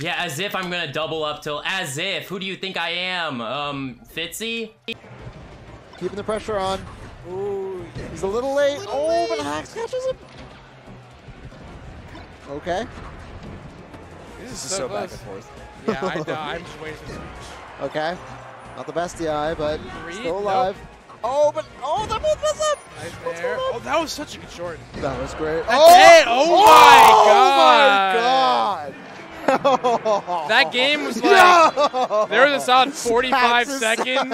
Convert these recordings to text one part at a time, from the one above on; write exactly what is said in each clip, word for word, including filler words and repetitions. Yeah, as if I'm gonna double up till, as if. Who do you think I am? Um, Fitzy? Keeping the pressure on. Ooh, he's a little late. A little oh, late. But Hax catches him. Okay. This is so, so back and forth. Yeah, I know. I'm just waiting. Okay. Not the best D I, but Three? still alive. Nope. Oh, but oh, that both messed up. What's going on? Oh, that was such a good short. That was great. Oh, oh my God. God. That game was like, no. There was a solid forty-five That's seconds.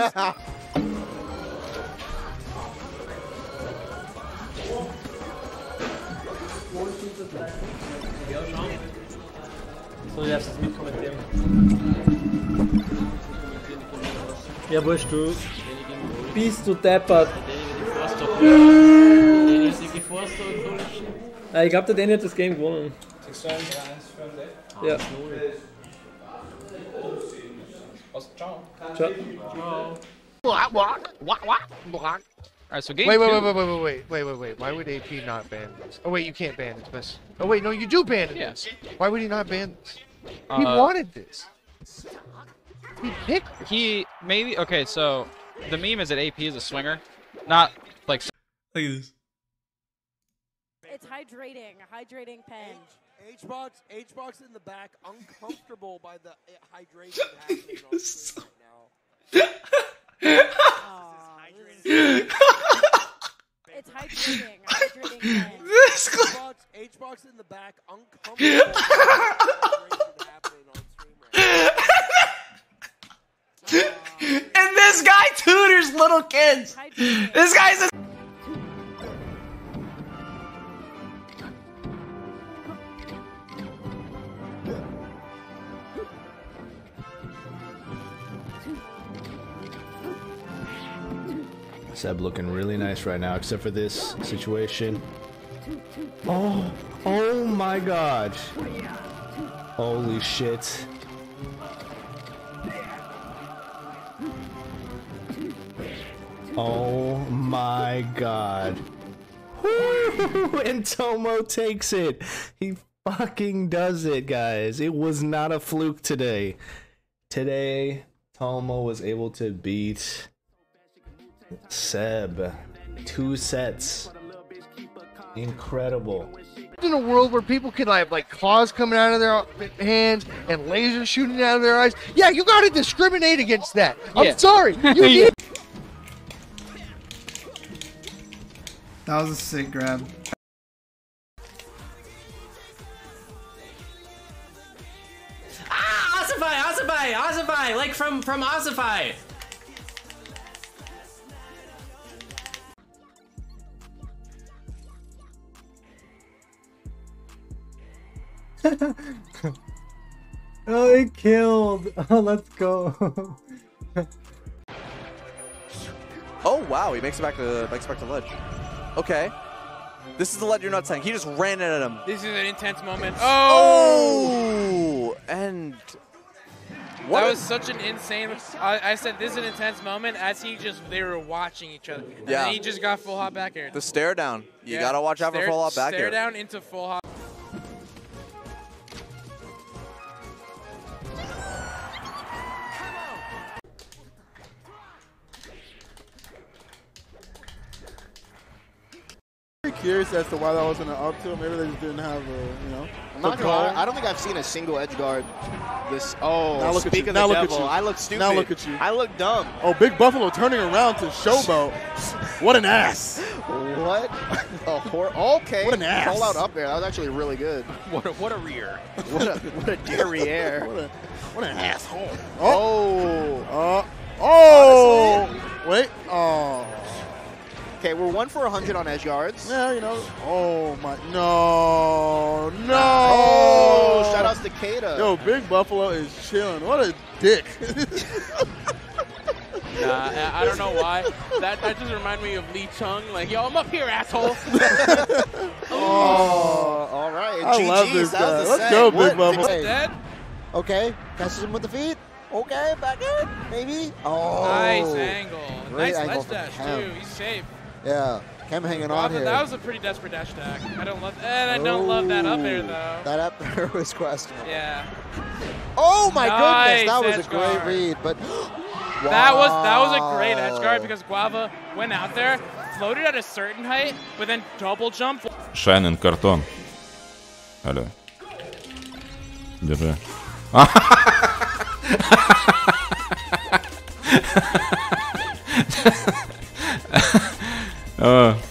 Ja, wurscht, du bist du deppert. Ah, ich glaube, der Danny hat das Game gewonnen. Ja. Ciao. Ciao. Alright, so game wait, wait, wait, wait, wait, wait, wait, wait, wait. Why would A P not ban this? Oh wait, you can't ban this. Oh wait, no, you do ban it. Yes. Yeah. Why would he not ban this? Uh, he wanted this. He picked. He maybe okay. So the meme is that A P is a swinger, not like. Look at this. It's hydrating, hydrating pen. H box, H box in the back, uncomfortable by the hydration happening on screen right now. It's hydrating, hydrating pen. This H box, H box in the back, uncomfortable by the hydration happening on screen right now. Uh, and this guy tutors little kids. This guy's a. Seb looking really nice right now, except for this situation. Oh, oh my God! Holy shit! Oh my God! Woo! And Tomo takes it. He fucking does it, guys. It was not a fluke today. Today, Tomo was able to beat Seb, two sets, incredible. In a world where people can have like claws coming out of their hands and lasers shooting out of their eyes, yeah, you gotta discriminate against that. I'm yeah. sorry. You need that was a sick grab. Ah, Ossify, Ossify, Ossify, like from from Ossify. Oh, it killed! Oh, let's go! Oh wow, he makes it back to makes it back to ledge. Okay, this is the ledge you're not saying. He just ran at him. This is an intense moment. Oh! Oh and what? That was such an insane. I, I said this is an intense moment as he just they were watching each other. And yeah. Then he just got full hop back air. The stare down. You yeah. gotta watch out stare, for full hop back air. Stare down into full hop. Curious as to why that wasn't an up tilt. Maybe they just didn't have a, you know. I'm not gonna lie, I don't think I've seen a single edge guard. This oh, now look speak at you. Of now the look devil. At you. I look stupid. Now look at you. I look dumb. Oh, Big Buffalo turning around to showboat. What an ass. What? A hor okay. What an ass. All out up there. That was actually really good. What a, what a rear. What a what a derriere. What a what an asshole. Oh. Oh. Uh, oh. Honestly. Wait. Oh. Okay, we're one for a hundred on edge guards. Yeah, you know. Oh my! No, no! Oh, shout outs to Kata. Yo, Big Buffalo is chilling. What a dick! Nah, I don't know why. That that just reminded me of Lee Chung. Like, yo, I'm up here, asshole. Oh, all right. I G Gs, love this guy. Let's set. Go, Big what? Buffalo. Okay, catches him with the feet. Okay, back in, maybe. Oh, nice angle. Great nice angle ledge dash too. He's safe. Yeah, Cam hanging wow, on here. That was a pretty desperate dash attack. I don't love that. I don't oh, love that up air though. That up air was questionable. Yeah. Oh my nice goodness, that was a great guard. read, but wow. That was that was a great edge guard because Guava went out there, floated at a certain height, but then double jumped. Shannon Carton. Hello. Держи. Oh.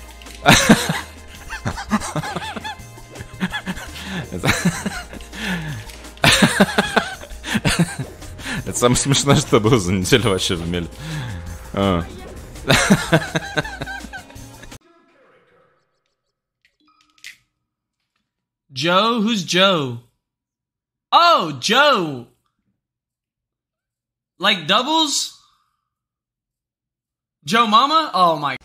Это самое смешное, что было за неделю вообще в мире. Joe, who's Joe? Oh, Joe. Like doubles? Joe Mama? Oh my.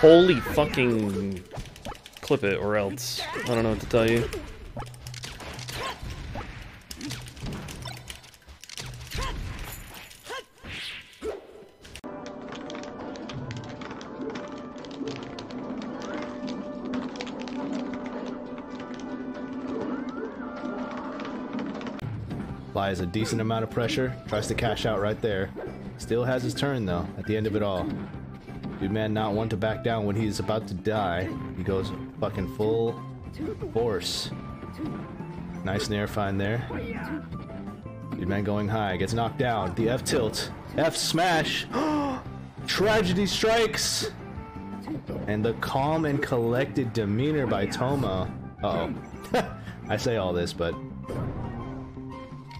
Holy fucking clip it or else. I don't know what to tell you. Lies a decent amount of pressure, tries to cash out right there. Still has his turn though, at the end of it all. Dude, man, not one to back down when he's about to die. He goes fucking full force. Nice near find there. Dude, man, going high, gets knocked down. The F tilt, F smash. Tragedy strikes. And the calm and collected demeanor by Tomo. Uh oh, I say all this, but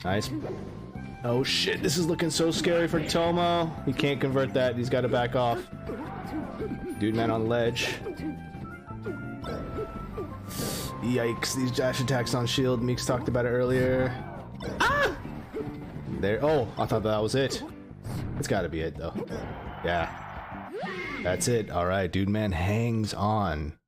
nice. Oh shit, this is looking so scary for Tomo. He can't convert that. He's got to back off. Dude, man on ledge. Yikes, these dash attacks on shield. Meeks talked about it earlier. Ah! There. Oh, I thought that was it. It's got to be it, though. Yeah. That's it. All right, dude, man hangs on.